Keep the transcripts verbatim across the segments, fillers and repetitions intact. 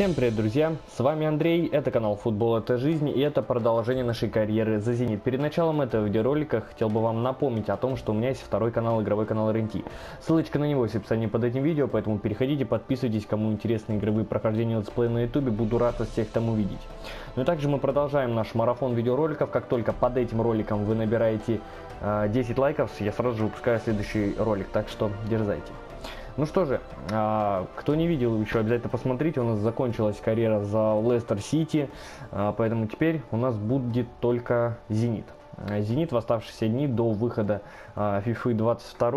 Всем привет, друзья! С вами Андрей, это канал Футбол это жизнь, и это продолжение нашей карьеры за Зенит. Перед началом этого видеоролика хотел бы вам напомнить о том, что у меня есть второй канал, игровой канал эр эн тэ. Ссылочка на него есть в описании под этим видео, поэтому переходите, подписывайтесь, кому интересны игровые прохождения летсплея на ютубе, буду рад вас всех там увидеть. Ну и также мы продолжаем наш марафон видеороликов. Как только под этим роликом вы набираете э, десять лайков, я сразу же выпускаю следующий ролик, так что дерзайте. Ну что же, кто не видел еще, обязательно посмотрите, у нас закончилась карьера за Лестер-Сити, поэтому теперь у нас будет только Зенит. Зенит в оставшиеся дни до выхода FIFA двадцать два,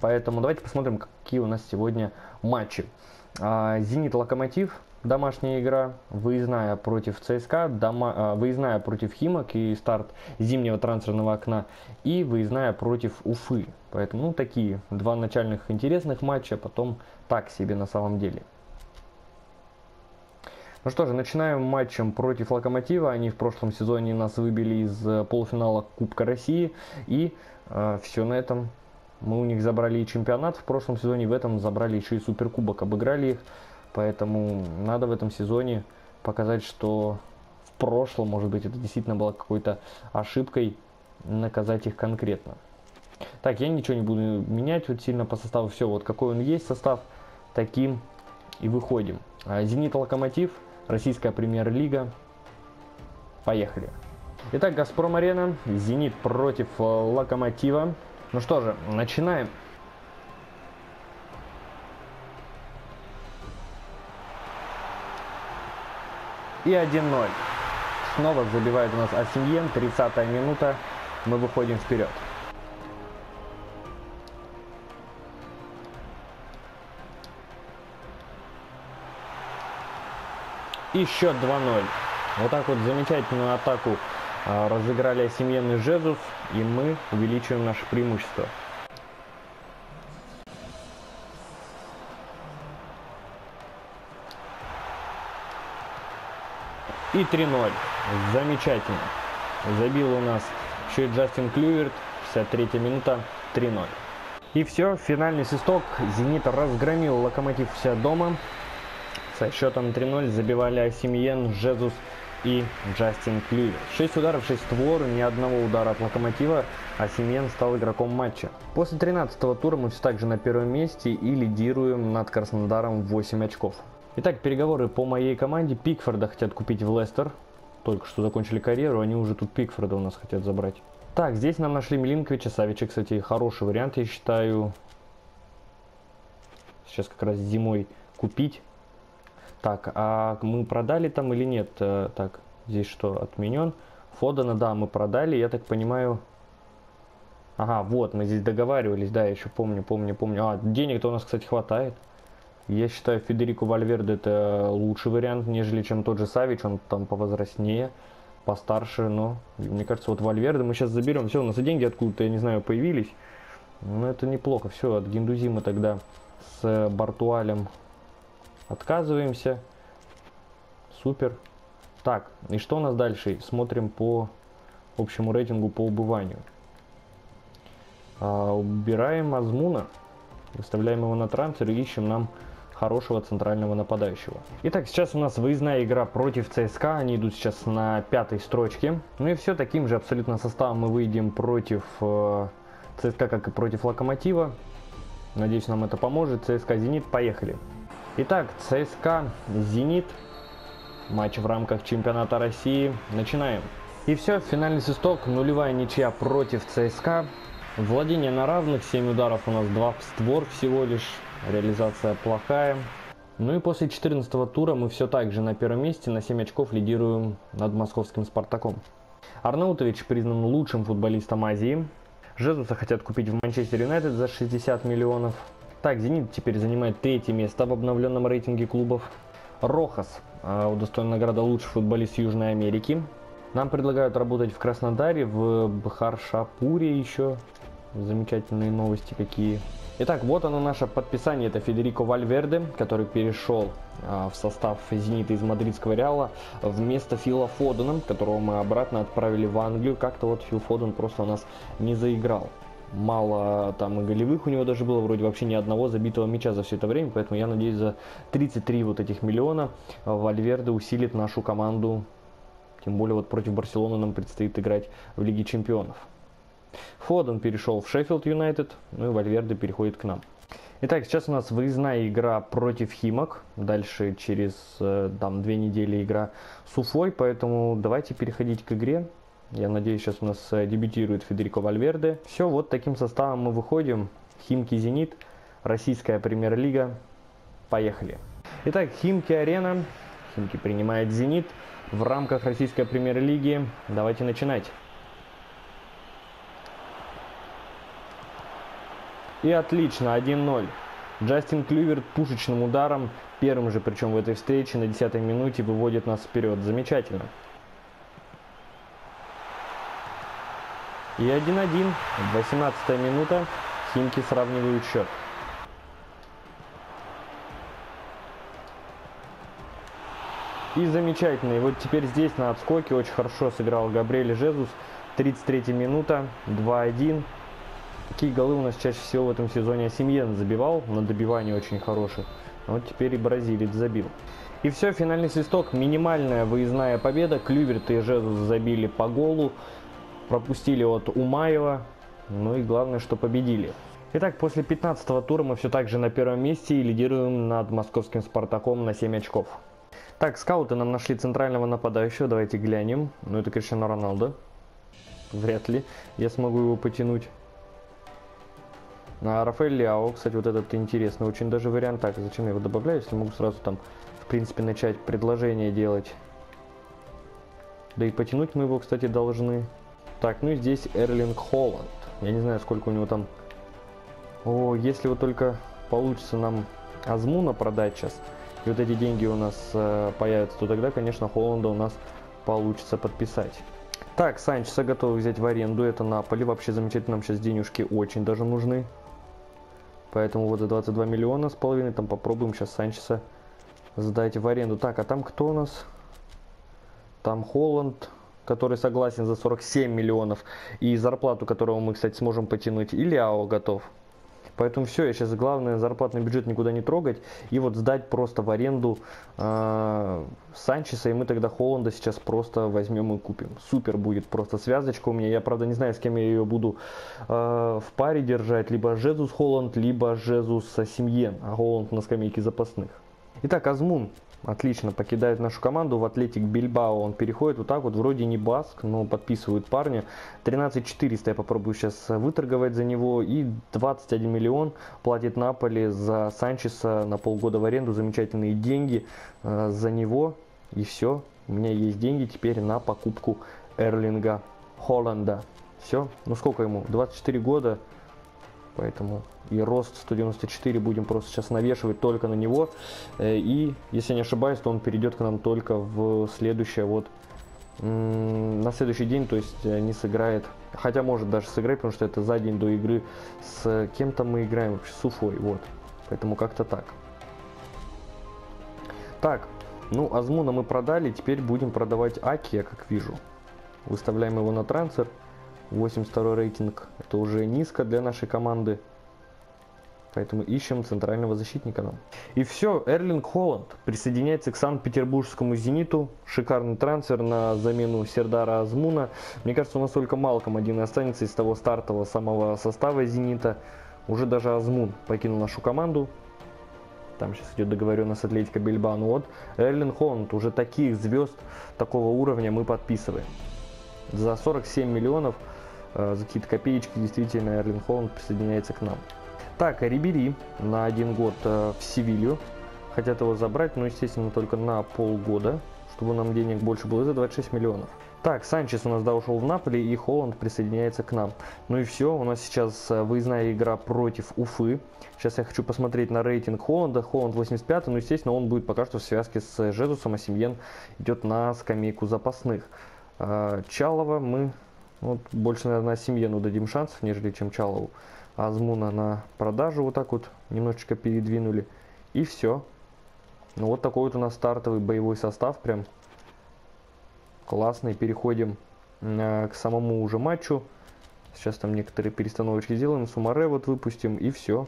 поэтому давайте посмотрим, какие у нас сегодня матчи. Зенит-Локомотив, домашняя игра, выездная против ЦСКА, дома, выездная против Химок и старт зимнего трансферного окна, и выездная против Уфы. Поэтому, ну, такие два начальных интересных матча, потом так себе на самом деле. Ну что же, начинаем матчем против Локомотива. Они в прошлом сезоне нас выбили из полуфинала Кубка России. И э, все на этом. Мы у них забрали и чемпионат в прошлом сезоне, в этом забрали еще и суперкубок, обыграли их. Поэтому надо в этом сезоне показать, что в прошлом, может быть, это действительно было какой-то ошибкой, наказать их конкретно. Так, я ничего не буду менять вот сильно по составу. Все, вот какой он есть состав, таким и выходим. Зенит-Локомотив, российская премьер-лига. Поехали. Итак, Газпром-арена, Зенит против Локомотива. Ну что же, начинаем. И один ноль. Снова забивает у нас Асимьен, тридцатая минута. Мы выходим вперед. И счет два ноль. Вот так вот замечательную атаку а, разыграли Асимьен и Жезус, и мы увеличиваем наше преимущество. И три ноль. Замечательно. Забил у нас еще и Джастин Клюверт. шестьдесят третья минута. три ноль. И все. Финальный свисток. Зенит разгромил Локомотив вся дома. Со счетом три ноль забивали Асимьен, Жезус и Джастин Клюверт. шесть ударов, шесть створ, ни одного удара от Локомотива. Асимьен стал игроком матча. После тринадцатого тура мы все так же на первом месте и лидируем над Краснодаром восемь очков. Итак, переговоры по моей команде. Пикфорда хотят купить в Лестер. Только что закончили карьеру, они уже тут Пикфорда у нас хотят забрать. Так, здесь нам нашли Милинковича-Савича. Кстати, хороший вариант, я считаю. Сейчас как раз зимой купить. Так, а мы продали там или нет? Так, здесь что, отменен? Фодена, да, мы продали, я так понимаю. Ага, вот, мы здесь договаривались, да, я еще помню, помню, помню. А, денег-то у нас, кстати, хватает. Я считаю, Федерико Вальверде это лучший вариант, нежели чем тот же Савич, он там повозрастнее, постарше, но, мне кажется, вот Вальверде мы сейчас заберем. Все, у нас и деньги откуда-то, я не знаю, появились. Но это неплохо, все, от Гиндузи мы тогда с Бартуалем отказываемся. Супер. Так, и что у нас дальше? Смотрим по общему рейтингу по убыванию. А, убираем Азмуна, выставляем его на трансфер и ищем нам хорошего центрального нападающего. Итак, сейчас у нас выездная игра против ЦСКА. Они идут сейчас на пятой строчке. Ну и все, таким же абсолютно составом мы выйдем против э, ЦСКА, как и против Локомотива. Надеюсь, нам это поможет. ЦСКА, Зенит, поехали. Итак, ЦСКА, Зенит, матч в рамках чемпионата России, начинаем. И все, финальный свисток, нулевая ничья против ЦСКА, владение на равных, семь ударов у нас, два в створ всего лишь, реализация плохая. Ну и после четырнадцатого тура мы все так же на первом месте, на семь очков лидируем над московским Спартаком. Арнаутович признан лучшим футболистом Азии, Жезуса хотят купить в Манчестер Юнайтед за шестьдесят миллионов. Так, Зенит теперь занимает третье место в обновленном рейтинге клубов. Рохас удостоен награды лучший футболист Южной Америки. Нам предлагают работать в Краснодаре, в Бхаршапуре еще. Замечательные новости какие. Итак, вот оно наше подписание. Это Федерико Вальверде, который перешел в состав Зенита из Мадридского Реала вместо Фила Фодена, которого мы обратно отправили в Англию. Как-то вот Фил Фоден просто у нас не заиграл. мало там и голевых у него даже было, вроде вообще ни одного забитого мяча за все это время, поэтому я надеюсь, за тридцать три вот этих миллиона Вальверде усилит нашу команду, тем более вот против Барселоны нам предстоит играть в Лиге Чемпионов. Фоден перешел в Шеффилд Юнайтед, ну и Вальверде переходит к нам. Итак, сейчас у нас выездная игра против Химок, дальше через там две недели игра с Уфой, поэтому давайте переходить к игре. Я надеюсь, сейчас у нас дебютирует Федерико Вальверде. Все, вот таким составом мы выходим. Химки, Зенит, российская премьер-лига. Поехали. Итак, Химки-Арена. Химки принимает Зенит в рамках российской премьер-лиги. Давайте начинать. И отлично, один ноль. Джастин Клюверт пушечным ударом, первым же причем в этой встрече, на десятой минуте выводит нас вперед. Замечательно. И один один, восемнадцатая минута, Химки сравнивают счет. И замечательно, и вот теперь здесь на отскоке очень хорошо сыграл Габриэль Жезус, тридцать третья минута, два один. Такие голы у нас чаще всего в этом сезоне Асимьен забивал, на добивании очень хороших. Вот теперь и бразилец забил. И все, финальный свисток, минимальная выездная победа, Клюверт и Жезус забили по голу. Пропустили от Умаева, ну и главное, что победили. Итак, после пятнадцатого тура мы все так же на первом месте и лидируем над московским Спартаком на семь очков. Так, скауты нам нашли центрального нападающего, давайте глянем. Ну это Криштиану Роналду. Вряд ли я смогу его потянуть. На Рафаэль Леао, кстати, вот этот интересный очень даже вариант. Так, зачем я его добавляю, если могу сразу там, в принципе, начать предложение делать. Да и потянуть мы его, кстати, должны. Так, ну и здесь Эрлинг Холанд. Я не знаю, сколько у него там... О, если вот только получится нам Азмуна продать сейчас, и вот эти деньги у нас э, появятся, то тогда, конечно, Холланда у нас получится подписать. Так, Санчеса готовы взять в аренду. Это Наполи. Вообще замечательно, нам сейчас денежки очень даже нужны. Поэтому вот за двадцать два миллиона с половиной там попробуем сейчас Санчеса сдать в аренду. Так, а там кто у нас? Там Холланд, который согласен за сорок семь миллионов, и зарплату, которого мы, кстати, сможем потянуть, и Ляо готов. Поэтому все, я сейчас главное зарплатный бюджет никуда не трогать, и вот сдать просто в аренду э, Санчеса, и мы тогда Холланда сейчас просто возьмем и купим. Супер будет просто связочка у меня, я, правда, не знаю, с кем я ее буду э, в паре держать, либо Жезус Холланд, либо Жезус Асимьен, а Холланд на скамейке запасных. Итак, Азмун. Отлично, покидает нашу команду. В Атлетик Бильбао он переходит вот так вот. Вроде не баск, но подписывают парня. тринадцать четыреста я попробую сейчас выторговать за него. И двадцать один миллион платит Наполи за Санчеса на полгода в аренду. Замечательные деньги э, за него. И все, у меня есть деньги теперь на покупку Эрлинга Холланда. Все, ну сколько ему? двадцать четыре года. Поэтому и рост сто девяносто четыре будем просто сейчас навешивать только на него. И, если я не ошибаюсь, то он перейдет к нам только в следующее, вот, на следующий день. То есть не сыграет, хотя может даже сыграть, потому что это за день до игры с кем-то мы играем вообще, с Уфой. Вот, поэтому как-то так. Так, ну Азмуна мы продали, теперь будем продавать Аки, я как вижу. Выставляем его на трансфер. восемьдесят второй рейтинг, это уже низко для нашей команды, поэтому ищем центрального защитника нам. И все, Эрлинг Холанд присоединяется к Санкт-Петербургскому Зениту, шикарный трансфер на замену Сердара Азмуна. Мне кажется, у нас только Малком один и останется из того стартового самого состава Зенита, уже даже Азмун покинул нашу команду. Там сейчас идет договоренность с Атлетико Бильбао, но вот Эрлинг Холанд, уже таких звезд, такого уровня мы подписываем. За сорок семь миллионов, за какие-то копеечки, действительно, Эрлинг Холанд присоединяется к нам. Так, Рибери на один год в Севилью. Хотят его забрать, но, естественно, только на полгода, чтобы нам денег больше было, за двадцать шесть миллионов. Так, Санчес у нас, да, ушел в Наполи, и Холланд присоединяется к нам. Ну и все, у нас сейчас выездная игра против Уфы. Сейчас я хочу посмотреть на рейтинг Холланда. Холланд восемьдесят пятый, но, естественно, он будет пока что в связке с Жезусом, а Асимьен идет на скамейку запасных. Чалова мы, вот, больше, наверное, Асимьену дадим шансов, нежели чем Чалову. Азмуна на продажу вот так вот немножечко передвинули. И все. Ну, вот такой вот у нас стартовый боевой состав. Прям классный. Переходим э, к самому уже матчу. Сейчас там некоторые перестановочки сделаем. Сумаре вот выпустим, и все.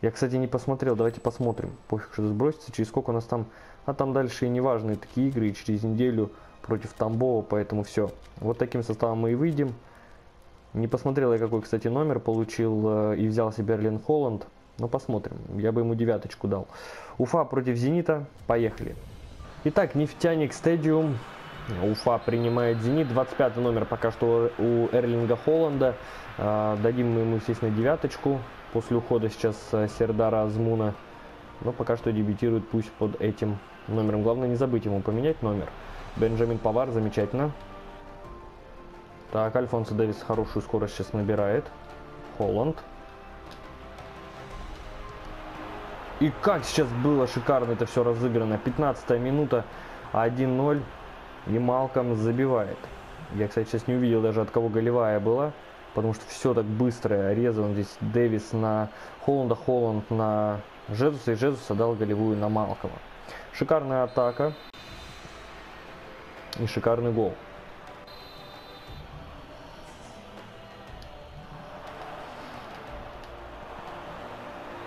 Я, кстати, не посмотрел. Давайте посмотрим. Пофиг, что сбросится. Через сколько у нас там... А там дальше и неважные такие игры. И через неделю против Тамбова. Поэтому все. Вот таким составом мы и выйдем. Не посмотрел я, какой, кстати, номер получил. И взял себе Эрлинг Холанд. Но посмотрим. Я бы ему девяточку дал. Уфа против Зенита. Поехали. Итак, Нефтяник Стадиум. Уфа принимает Зенит. двадцать пятый номер пока что у Эрлинга Холанда. Дадим мы ему, естественно, девяточку. После ухода сейчас Сердара Азмуна. Но пока что дебютирует пусть под этим номером. Главное не забыть ему поменять номер. Бенджамин Павар, замечательно. Так, Альфонсо Дэвис хорошую скорость сейчас набирает. Холланд. И как сейчас было шикарно это все разыграно. пятнадцатая минута. один ноль. И Малком забивает. Я, кстати, сейчас не увидел даже, от кого голевая была. Потому что все так быстро. Резал здесь Дэвис на Холланда, Холланд на Жезуса. И Жезус отдал голевую на Малкома. Шикарная атака. И шикарный гол.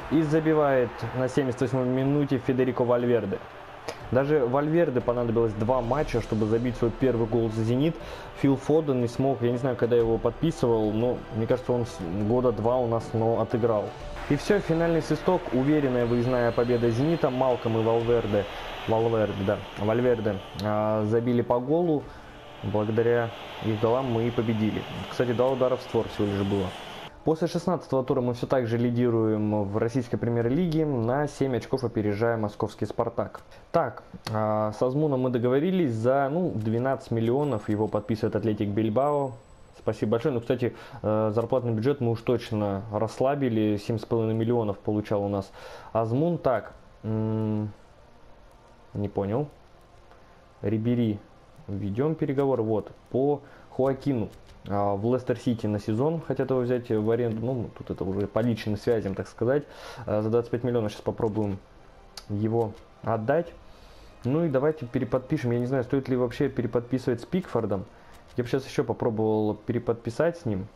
И забивает на семьдесят восьмой минуте Федерико Вальверде. Даже Вальверде понадобилось два матча, чтобы забить свой первый гол за «Зенит». Фил Фоден не смог, я не знаю, когда его подписывал, но мне кажется, он года два у нас, но отыграл. И все, финальный свисток, уверенная выездная победа «Зенита». Малком и Вальверде, Вальверде, да, Вальверде а, забили по голу. Благодаря их голам мы и победили. Кстати, два удара в створ всего лишь было. После шестнадцатого тура мы все так же лидируем в российской премьер-лиге, на семь очков опережая московский «Спартак». Так, э, с Азмуном мы договорились, за ну, двенадцать миллионов его подписывает «Атлетик Бильбао». Спасибо большое. Ну, кстати, э, зарплатный бюджет мы уж точно расслабили, семь с половиной миллионов получал у нас Азмун. Так, м-м, не понял. Рибери, ведем переговор, вот, по Хоакину. В Лестер-Сити на сезон хотят его взять в аренду. Ну, тут это уже по личным связям, так сказать. За двадцать пять миллионов сейчас попробуем его отдать. Ну и давайте переподпишем. Я не знаю, стоит ли вообще переподписывать с Пикфордом. Я бы сейчас еще попробовал переподписать с ним.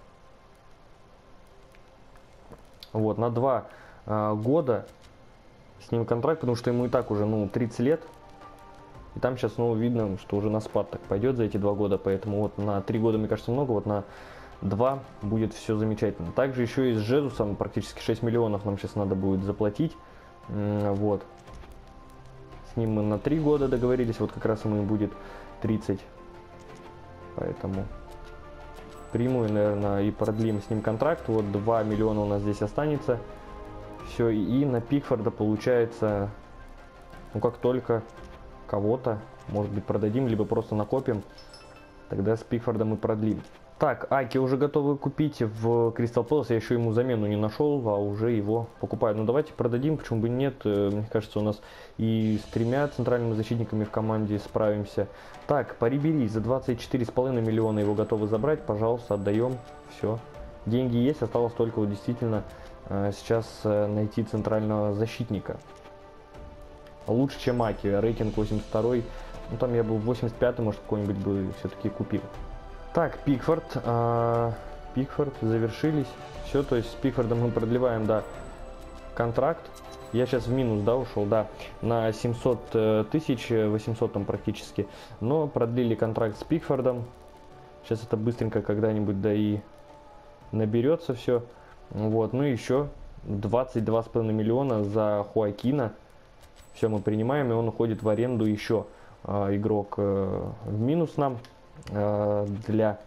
Вот, на два года с ним контракт, потому что ему и так уже, ну, тридцать лет. И там сейчас, ну, видно, что уже на спад так пойдет за эти два года. Поэтому вот на три года, мне кажется, много. Вот на два будет все замечательно. Также еще и с Жезусом практически шесть миллионов нам сейчас надо будет заплатить. Вот. С ним мы на три года договорились. Вот как раз ему и будет тридцать. Поэтому приму, и, наверное, и продлим с ним контракт. Вот два миллиона у нас здесь останется. Все. И на Пикфорда получается, ну, как только... кого-то, может быть, продадим, либо просто накопим, тогда с Пикфордом мы продлим. Так, Аки уже готовы купить в Кристал Пэлас, я еще ему замену не нашел, а уже его покупаю. Ну давайте продадим, почему бы нет, мне кажется, у нас и с тремя центральными защитниками в команде справимся. Так, по Рибери за двадцать четыре с половиной миллиона его готовы забрать, пожалуйста, отдаем, все. Деньги есть, осталось только вот действительно сейчас найти центрального защитника. Лучше, чем Аки, рейтинг восемьдесят два, ну там я бы в восемьдесят пятом, может, какой-нибудь бы все-таки купил. Так, Пикфорд, э, Пикфорд, завершились, все, то есть с Пикфордом мы продлеваем, да, контракт, я сейчас в минус, да, ушел, да, на семьсот тысяч, восемьсот там практически, но продлили контракт с Пикфордом, сейчас это быстренько когда-нибудь, да, и наберется все, вот, ну и еще двадцать два с половиной миллиона за Хоакина. Все, мы принимаем, и он уходит в аренду еще. Э, игрок э, в минус нам э, для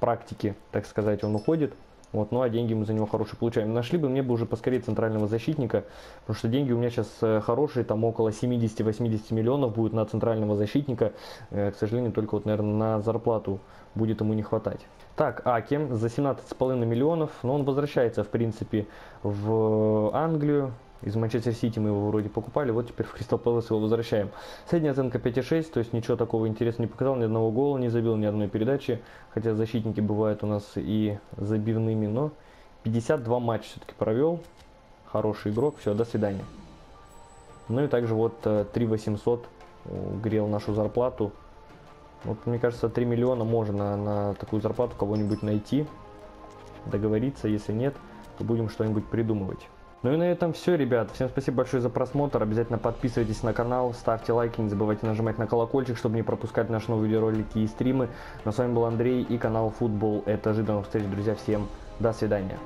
практики, так сказать, он уходит. Вот, ну а деньги мы за него хорошие получаем. Нашли бы мне бы уже поскорее центрального защитника, потому что деньги у меня сейчас хорошие, там около семидесяти-восьмидесяти миллионов будет на центрального защитника. Э, к сожалению, только вот, наверное, на зарплату будет ему не хватать. Так, Аки за семнадцать с половиной миллионов, но он возвращается, в принципе, в Англию. Из Манчестер Сити мы его вроде покупали, вот теперь в Кристал Пэлас его возвращаем. Средняя оценка пять и шесть, то есть ничего такого интересного не показал, ни одного гола не забил, ни одной передачи. Хотя защитники бывают у нас и забивными, но пятьдесят два матча все-таки провел. Хороший игрок, все, до свидания. Ну и также вот три восемьсот грел нашу зарплату. Вот мне кажется, три миллиона можно на такую зарплату кого-нибудь найти. договориться, если нет, то будем что-нибудь придумывать. Ну и на этом все, ребят. Всем спасибо большое за просмотр. Обязательно подписывайтесь на канал, ставьте лайки, не забывайте нажимать на колокольчик, чтобы не пропускать наши новые видеоролики и стримы. Но с вами был Андрей и канал Футбол. Это ожиданных встреч, друзья. Всем до свидания.